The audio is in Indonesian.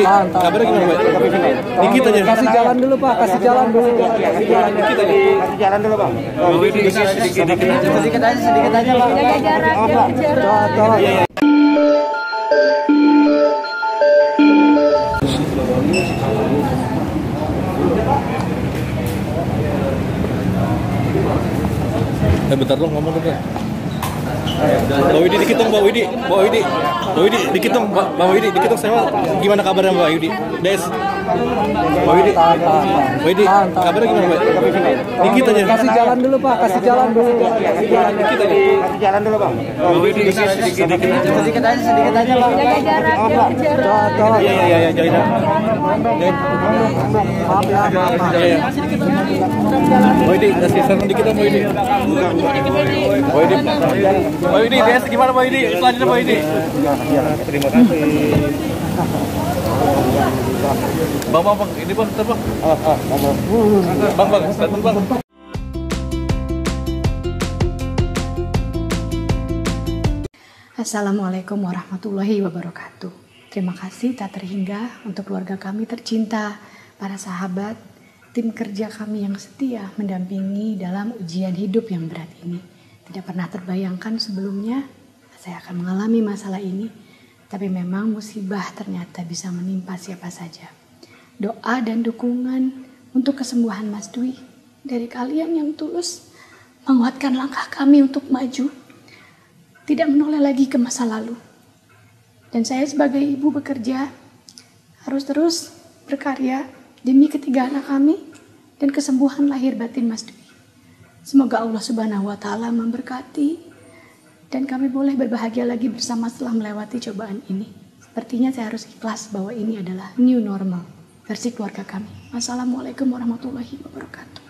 Kabarnya gimana, Pak? Dikit aja. Kasih jalan dulu, Pak. Kasih jalan dulu. Kasih jalan dikit aja. Kasih jalan dulu, Bang. Sedikit aja, Bang. Jaga jarak, jaga bentar dong, ngomong dong, Pak. Mbak Widi dikit dong, Mbak Widi dikit dong, saya gimana kabarnya Mbak Widi? Des. Mbak Widi kabarnya gimana, Mbak? Dikit aja. Kasih jalan dulu, Pak. Kasih jalan dulu, Bang. Mbak Widi sedikit aja, Bang. Jaga jarak, Iya, jaga. Mbak Widi kasih saran dikit dong, Mbak Widi. Mbak Widi, Des gimana Mbak Widi? Selanjutnya Mbak Widi. Terima kasih. Bang, ini Bang, bentar Bang. Bang. Assalamualaikum warahmatullahi wabarakatuh. Terima kasih tak terhingga untuk keluarga kami tercinta, para sahabat, tim kerja kami yang setia mendampingi dalam ujian hidup yang berat ini. Tidak pernah terbayangkan sebelumnya saya akan mengalami masalah ini, tapi memang musibah ternyata bisa menimpa siapa saja. Doa dan dukungan untuk kesembuhan Mas Dwi dari kalian yang tulus menguatkan langkah kami untuk maju, tidak menoleh lagi ke masa lalu. Dan saya sebagai ibu bekerja harus terus berkarya demi ketiga anak kami dan kesembuhan lahir batin Mas Dwi. Semoga Allah Subhanahu wa Ta'ala memberkati dan kami boleh berbahagia lagi bersama setelah melewati cobaan ini. Sepertinya saya harus ikhlas bahwa ini adalah new normal versi keluarga kami. Wassalamualaikum warahmatullahi wabarakatuh.